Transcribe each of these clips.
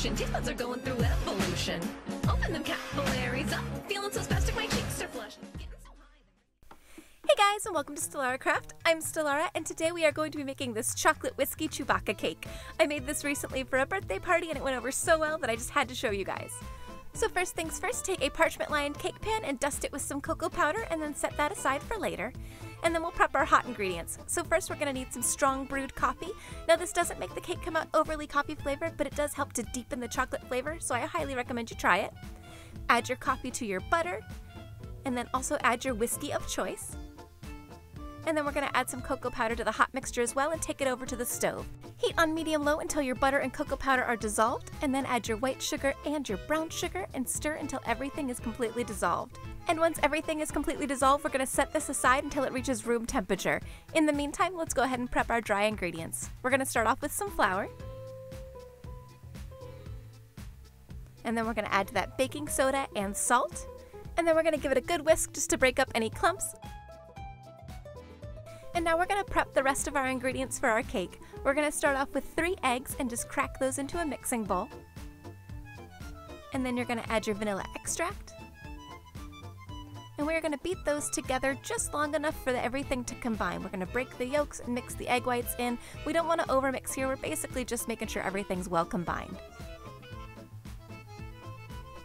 solution. These buds are going through evolution. Open them capillaries up. Feeling so spastic, my cheeks are flushed. Hey guys, and welcome to Stalara Craft. I'm Stalara, and today we are going to be making this chocolate whiskey Chewbacca cake. I made this recently for a birthday party, and it went over so well that I just had to show you guys. So first things first, take a parchment-lined cake pan and dust it with some cocoa powder, and then set that aside for later. And then we'll prep our hot ingredients. So first we're going to need some strong brewed coffee. Now this doesn't make the cake come out overly coffee flavored, but it does help to deepen the chocolate flavor, so I highly recommend you try it. Add your coffee to your butter, and then also add your whiskey of choice. And then we're going to add some cocoa powder to the hot mixture as well and take it over to the stove. Heat on medium-low until your butter and cocoa powder are dissolved, and then add your white sugar and your brown sugar and stir until everything is completely dissolved. And once everything is completely dissolved, we're going to set this aside until it reaches room temperature. In the meantime, let's go ahead and prep our dry ingredients. We're going to start off with some flour. And then we're going to add to that baking soda and salt. And then we're going to give it a good whisk just to break up any clumps. And now we're going to prep the rest of our ingredients for our cake. We're going to start off with 3 eggs and just crack those into a mixing bowl. And then you're going to add your vanilla extract. And we're going to beat those together just long enough for everything to combine. We're going to break the yolks and mix the egg whites in. We don't want to overmix here. We're basically just making sure everything's well combined.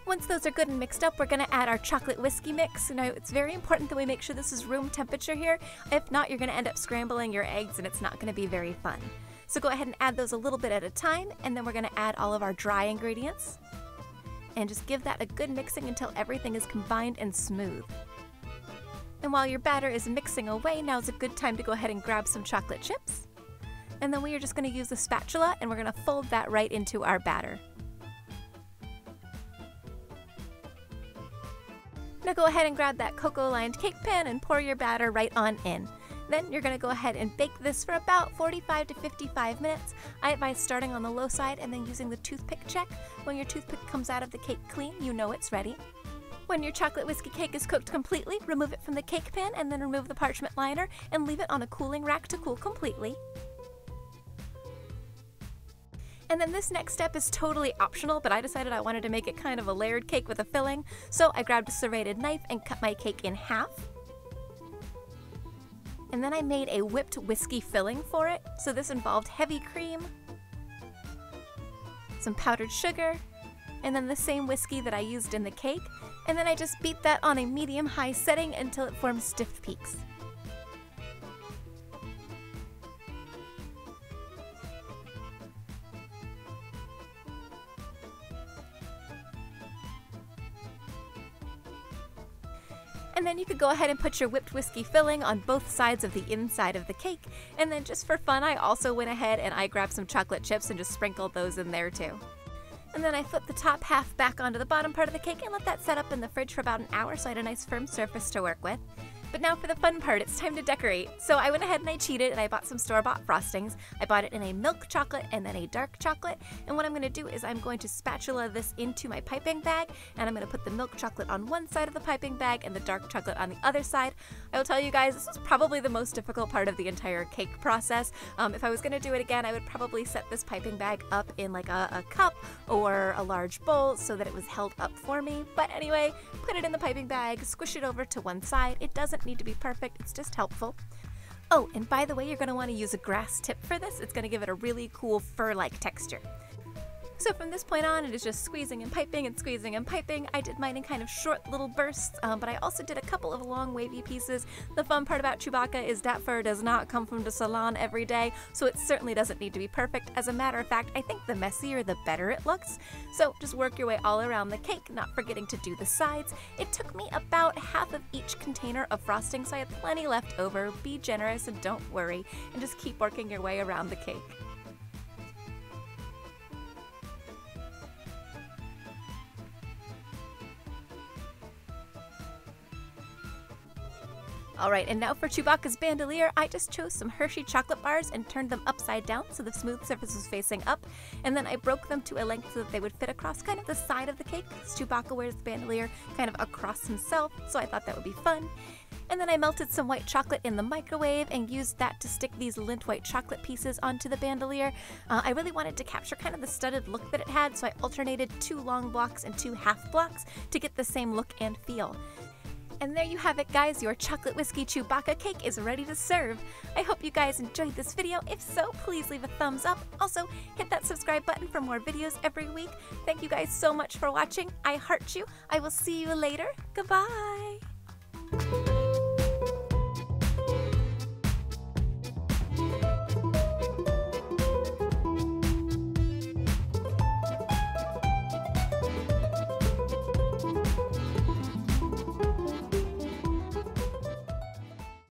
Once those are good and mixed up, we're going to add our chocolate whiskey mix. Now, it's very important that we make sure this is room temperature here. If not, you're going to end up scrambling your eggs and it's not going to be very fun. So go ahead and add those a little bit at a time, and then we're going to add all of our dry ingredients. And just give that a good mixing until everything is combined and smooth. And while your batter is mixing away, now's a good time to go ahead and grab some chocolate chips. And then we are just going to use a spatula and we're going to fold that right into our batter. Now go ahead and grab that cocoa-lined cake pan and pour your batter right on in. Then you're going to go ahead and bake this for about 45 to 55 minutes. I advise starting on the low side and then using the toothpick check. When your toothpick comes out of the cake clean, you know it's ready. When your chocolate whiskey cake is cooked completely, remove it from the cake pan and then remove the parchment liner and leave it on a cooling rack to cool completely. And then this next step is totally optional, but I decided I wanted to make it kind of a layered cake with a filling, so I grabbed a serrated knife and cut my cake in half. And then I made a whipped whiskey filling for it, so this involved heavy cream, some powdered sugar, and then the same whiskey that I used in the cake, and then I just beat that on a medium-high setting until it formed stiff peaks. And then you could go ahead and put your whipped whiskey filling on both sides of the inside of the cake. And then just for fun, I also went ahead and I grabbed some chocolate chips and just sprinkled those in there too. And then I flipped the top half back onto the bottom part of the cake and let that set up in the fridge for about an hour so I had a nice firm surface to work with. But now for the fun part, it's time to decorate. So I went ahead and I cheated and I bought some store-bought frostings. I bought it in a milk chocolate and then a dark chocolate. And what I'm going to do is I'm going to spatula this into my piping bag, and I'm going to put the milk chocolate on one side of the piping bag and the dark chocolate on the other side. I will tell you guys, this was probably the most difficult part of the entire cake process. If I was going to do it again, I would probably set this piping bag up in like a cup or a large bowl so that it was held up for me. But anyway, put it in the piping bag, squish it over to one side. It doesn't need to be perfect, it's just helpful. Oh, and by the way, you're going to want to use a grass tip for this. It's going to give it a really cool fur-like texture. So from this point on, it is just squeezing and piping and squeezing and piping. I did mine in kind of short little bursts, but I also did a couple of long wavy pieces. The fun part about Chewbacca is that fur does not come from the salon every day, so it certainly doesn't need to be perfect. As a matter of fact, I think the messier the better it looks. So just work your way all around the cake, not forgetting to do the sides. It took me about half of each container of frosting, so I had plenty left over. Be generous and don't worry, and just keep working your way around the cake. Alright, and now for Chewbacca's bandolier, I just chose some Hershey chocolate bars and turned them upside down so the smooth surface was facing up, and then I broke them to a length so that they would fit across kind of the side of the cake, because Chewbacca wears the bandolier kind of across himself, so I thought that would be fun. and then I melted some white chocolate in the microwave and used that to stick these lint white chocolate pieces onto the bandolier. I really wanted to capture kind of the studded look that it had, so I alternated 2 long blocks and 2 half blocks to get the same look and feel. And there you have it, guys. Your chocolate whiskey Chewbacca cake is ready to serve. I hope you guys enjoyed this video. If so, please leave a thumbs up. Also, hit that subscribe button for more videos every week. Thank you guys so much for watching. I heart you. I will see you later. Goodbye.